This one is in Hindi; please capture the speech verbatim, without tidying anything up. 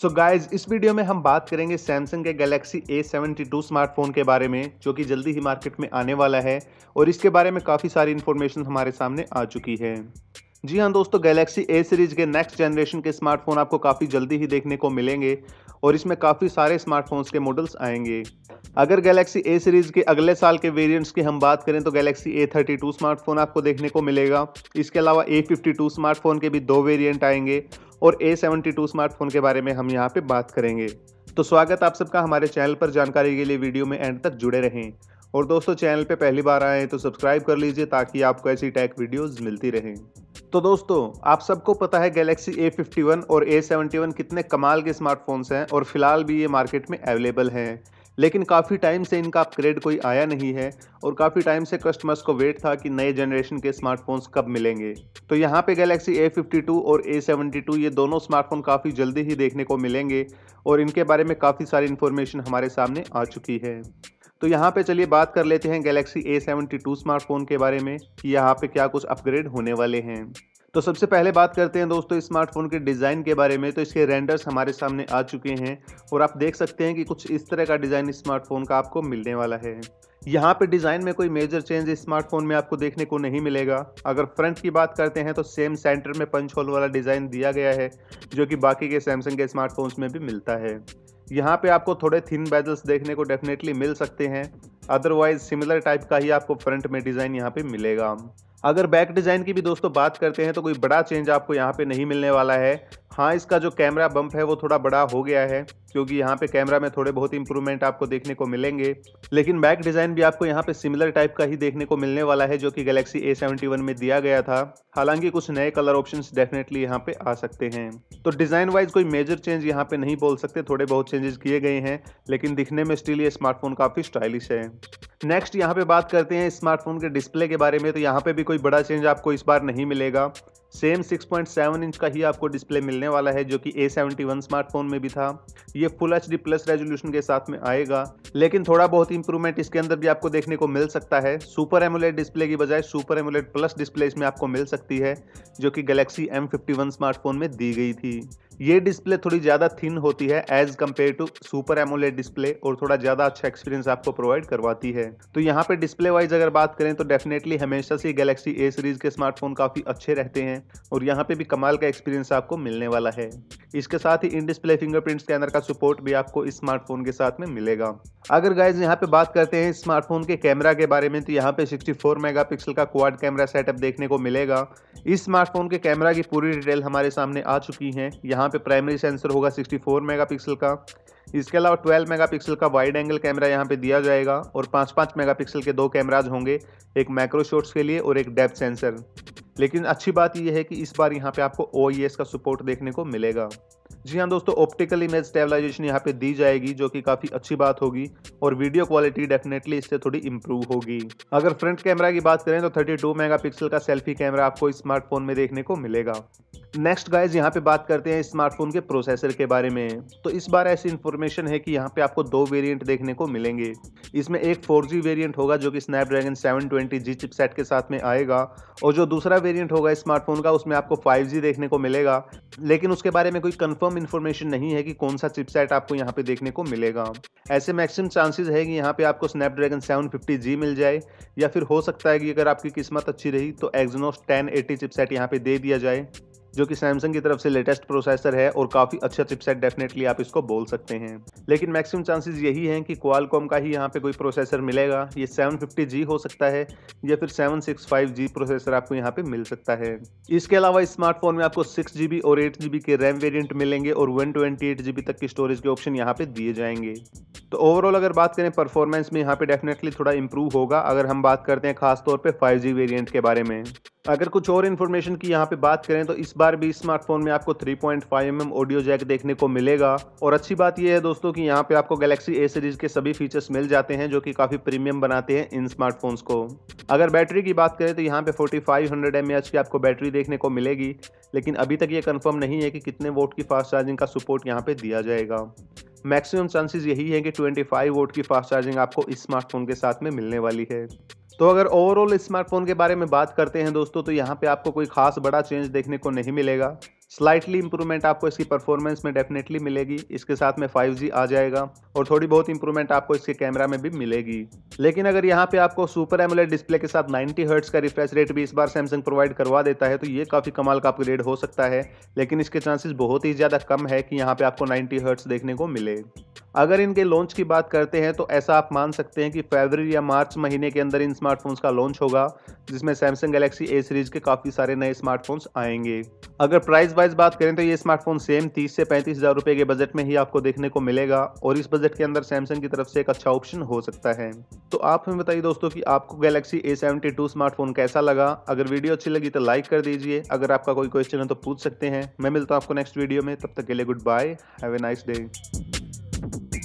सो so गाइज इस वीडियो में हम बात करेंगे सैमसंग के Galaxy A seventy two smartphone के बारे में जो कि जल्दी ही मार्केट में आने वाला है और इसके बारे में काफ़ी सारी इन्फॉर्मेशन हमारे सामने आ चुकी है। जी हाँ दोस्तों, गैलेक्सी ए सीरीज़ के नेक्स्ट जनरेशन के स्मार्टफोन आपको काफ़ी जल्दी ही देखने को मिलेंगे और इसमें काफ़ी सारे स्मार्टफोन्स के मॉडल्स आएंगे। अगर गैलेक्सी ए सीरीज़ के अगले साल के वेरिएंट्स की हम बात करें तो Galaxy A thirty two smartphone आपको देखने को मिलेगा। इसके अलावा ए फिफ्टी टू स्मार्टफोन के भी दो वेरिएंट आएंगे और ए सेवेंटी टू स्मार्टफोन के बारे में हम यहाँ पे बात करेंगे। तो स्वागत आप सबका हमारे चैनल पर, जानकारी के लिए वीडियो में एंड तक जुड़े रहें। और दोस्तों चैनल पे पहली बार आए तो सब्सक्राइब कर लीजिए ताकि आपको ऐसी टेक वीडियोस मिलती रहें। तो दोस्तों आप सबको पता है गैलेक्सी ए फिफ्टी वन और ए सेवेंटी वन कितने कमाल के स्मार्टफोन्स हैं और फिलहाल भी ये मार्केट में अवेलेबल हैं, लेकिन काफ़ी टाइम से इनका अपग्रेड कोई आया नहीं है और काफ़ी टाइम से कस्टमर्स को वेट था कि नए जनरेशन के स्मार्टफोन्स कब मिलेंगे। तो यहाँ पे गैलेक्सी ए फिफ्टी टू और ए सेवेंटी टू ये दोनों स्मार्टफोन काफ़ी जल्दी ही देखने को मिलेंगे और इनके बारे में काफ़ी सारी इन्फॉर्मेशन हमारे सामने आ चुकी है। तो यहाँ पे चलिए बात कर लेते हैं Galaxy A seventy two smartphone के बारे में कि यहाँ पे क्या कुछ अपग्रेड होने वाले हैं। तो सबसे पहले बात करते हैं दोस्तों इस स्मार्टफोन के डिज़ाइन के बारे में। तो इसके रेंडर्स हमारे सामने आ चुके हैं और आप देख सकते हैं कि कुछ इस तरह का डिज़ाइन इस स्मार्टफोन का आपको मिलने वाला है। यहाँ पे डिज़ाइन में कोई मेजर चेंज इस स्मार्टफोन में आपको देखने को नहीं मिलेगा। अगर फ्रंट की बात करते हैं तो सेम सेंटर में पंच होल वाला डिज़ाइन दिया गया है जो कि बाकी के सैमसंग के स्मार्टफोन्स में भी मिलता है। यहाँ पे आपको थोड़े थिन बेजल्स देखने को डेफिनेटली मिल सकते हैं, अदरवाइज सिमिलर टाइप का ही आपको फ्रंट में डिज़ाइन यहाँ पे मिलेगा। अगर बैक डिज़ाइन की भी दोस्तों बात करते हैं तो कोई बड़ा चेंज आपको यहाँ पे नहीं मिलने वाला है। हाँ, इसका जो कैमरा बम्प है वो थोड़ा बड़ा हो गया है क्योंकि यहाँ पे कैमरा में थोड़े बहुत इंप्रूवमेंट आपको देखने को मिलेंगे, लेकिन बैक डिज़ाइन भी आपको यहाँ पे सिमिलर टाइप का ही देखने को मिलने वाला है जो कि गैलेक्सी ए सेवेंटी वन में दिया गया था। हालांकि कुछ नए कलर ऑप्शंस डेफिनेटली यहाँ पे आ सकते हैं। तो डिज़ाइन वाइज कोई मेजर चेंज यहाँ पे नहीं बोल सकते, थोड़े बहुत चेंजेस किए गए हैं, लेकिन दिखने में स्टिल ये स्मार्टफोन काफ़ी स्टाइलिश है। नेक्स्ट यहाँ पे बात करते हैं स्मार्टफोन के डिस्प्ले के बारे में। तो यहाँ पे भी कोई बड़ा चेंज आपको इस बार नहीं मिलेगा। Same six point seven inch का ही आपको डिस्प्ले मिलने वाला है जो कि ए सेवेंटी वन स्मार्टफोन में भी था। ये full H D plus resolution के साथ में आएगा, लेकिन थोड़ा बहुत इंप्रूवमेंट इसके अंदर भी आपको देखने को मिल सकता है। सुपर एमोलेड डिस्प्ले की बजाय सुपर एमोलेड प्लस डिस्प्ले इसमें आपको मिल सकती है जो कि Galaxy M fifty one smartphone में दी गई थी। ये डिस्प्ले थोड़ी ज़्यादा थिन होती है as compare to super AMOLED display और थोड़ा ज़्यादा अच्छा एक्सपीरियंस आपको प्रोवाइड करवाती है। तो यहाँ पे डिस्प्ले वाइज अगर बात करें तो डेफिनेटली हमेशा से गैलेक्सी ए सीरीज़ के स्मार्टफोन काफ़ी अच्छे रहते हैं और यहाँ पे भी कमाल का एक्सपीरियंस आपको मिलने वाला है। इसके साथ ही इन डिस्प्ले फिंगरप्रिंट स्कैनर का सपोर्ट भी आपको इस स्मार्टफोन के साथ में मिलेगा। अगर गाइज यहाँ पे बात करते हैं स्मार्टफोन के कैमरा के बारे में तो यहाँ पे सिक्सटी फोर मेगापिक्सल का क्वाड कैमरा सेटअप देखने को मिलेगा। इस स्मार्टफोन के कैमरा की पूरी डिटेल हमारे सामने आ चुकी है। यहाँ पे प्राइमरी सेंसर होगा सिक्सटी फोर मेगापिक्सल का। इसके अलावा ट्वेल्व मेगापिक्सल का वाइड एंगल कैमरा यहाँ पे दिया जाएगा और पाँच पाँच मेगापिक्सल के दो कैमराज होंगे, एक मैक्रो शॉट्स के लिए और एक डेप्थ सेंसर। लेकिन अच्छी बात यह है कि इस बार यहाँ पे आपको ओ ई एस का सपोर्ट देखने को मिलेगा। जी हाँ दोस्तों, ऑप्टिकल इमेज स्टेबलाइजेशन यहाँ पे दी जाएगी जो कि काफ़ी अच्छी बात होगी और वीडियो क्वालिटी डेफिनेटली इससे थोड़ी इम्प्रूव होगी। अगर फ्रंट कैमरा की बात करें तो थर्टी टू मेगापिक्सल का सेल्फी कैमरा आपको इस स्मार्टफोन में देखने को मिलेगा। नेक्स्ट गाइज यहाँ पे बात करते हैं स्मार्टफोन के प्रोसेसर के बारे में। तो इस बार ऐसी इन्फॉर्मेशन है कि यहाँ पे आपको दो वेरिएंट देखने को मिलेंगे। इसमें एक फोर जी वेरिएंट होगा जो कि Snapdragon seven twenty G chipset के साथ में आएगा और जो दूसरा वेरिएंट होगा इस स्मार्टफोन का उसमें आपको फाइव जी देखने को मिलेगा, लेकिन उसके बारे में कोई कंफर्म इन्फॉर्मेशन नहीं है कि कौन सा चिपसेट आपको यहाँ पे देखने को मिलेगा। ऐसे मैक्सिमम चांसेस है कि यहाँ पे आपको स्नैपड्रैगन सेवन फिफ्टी जी मिल जाए या फिर हो सकता है कि अगर आपकी किस्मत अच्छी रही तो एक्जिनोस टेन एटी चिपसेट यहाँ पे दे दिया जाए जो कि सैमसंग की तरफ से लेटेस्ट प्रोसेसर है और काफ़ी अच्छा चिपसेट डेफिनेटली आप इसको बोल सकते हैं। लेकिन मैक्सिमम चांसेस यही हैं कि क्वालकॉम का ही यहाँ पे कोई प्रोसेसर मिलेगा। ये सेवन फिफ्टी जी हो सकता है या फिर seven sixty five G processor आपको यहाँ पे मिल सकता है। इसके अलावा इस स्मार्टफोन में आपको सिक्स जी बी और एट जी बी के रैम वेरियंट मिलेंगे और one twenty eight G B तक की स्टोरेज के ऑप्शन यहाँ पे दिए जाएंगे। तो ओवरऑल अगर बात करें परफॉर्मेंस में यहाँ पे डेफिनेटली थोड़ा इंप्रूव होगा अगर हम बात करते हैं खासतौर पर फाइव जी वेरियंट के बारे में। अगर कुछ और इन्फॉर्मेशन की यहाँ पे बात करें तो इस बार भी इस स्मार्टफोन में आपको three point five M M audio jack देखने को मिलेगा और अच्छी बात यह है दोस्तों कि यहाँ पे आपको गैलेक्सी ए सीरीज़ के सभी फीचर्स मिल जाते हैं जो कि काफ़ी प्रीमियम बनाते हैं इन स्मार्टफोन्स को। अगर बैटरी की बात करें तो यहाँ पे forty five hundred M A H की आपको बैटरी देखने को मिलेगी, लेकिन अभी तक ये कन्फर्म नहीं है कि कितने वोट की फास्ट चार्जिंग का सपोर्ट यहाँ पर दिया जाएगा। मैक्सिमम चांसेस यही है कि ट्वेंटी फाइव वोट की फास्ट चार्जिंग आपको इस स्मार्टफोन के साथ में मिलने वाली है। तो अगर ओवरऑल इस स्मार्टफोन के बारे में बात करते हैं दोस्तों तो यहाँ पे आपको कोई खास बड़ा चेंज देखने को नहीं मिलेगा। स्लाइटली इंप्रूवमेंट आपको इसकी परफॉर्मेंस में डेफिनेटली मिलेगी। इसके साथ में फाइव जी आ जाएगा और थोड़ी बहुत इंप्रूवमेंट आपको इसके कैमरा में भी मिलेगी। लेकिन अगर यहाँ पे आपको सुपर एमोलेड डिस्प्ले के साथ नाइंटी हर्ट्ज़ का रिफ्रेश रेट भी इस बार सैमसंग प्रोवाइड करवा देता है तो ये काफ़ी कमाल का अपग्रेड हो सकता है, लेकिन इसके चांसेस बहुत ही ज़्यादा कम है कि यहाँ पर आपको नाइंटी हर्ट्ज़ देखने को मिले। अगर इनके लॉन्च की बात करते हैं तो ऐसा आप मान सकते हैं कि फरवरी या मार्च महीने के अंदर इन स्मार्टफोन्स का लॉन्च होगा, जिसमें सैमसंग गैलेक्सी ए सीरीज के काफ़ी सारे नए स्मार्टफोन्स आएंगे। अगर प्राइस वाइज बात करें तो ये स्मार्टफोन सेम तीस से पैंतीस हज़ार रुपये के बजट में ही आपको देखने को मिलेगा और इस बजट के अंदर सैमसंग की तरफ से एक अच्छा ऑप्शन हो सकता है। तो आप हमें बताइए दोस्तों कि आपको Galaxy A seventy two smartphone कैसा लगा। अगर वीडियो अच्छी लगी तो लाइक कर दीजिए। अगर आपका कोई क्वेश्चन है तो पूछ सकते हैं। मैं मिलता हूँ आपको नेक्स्ट वीडियो में, तब तक के लिए goodbye, have a nice day.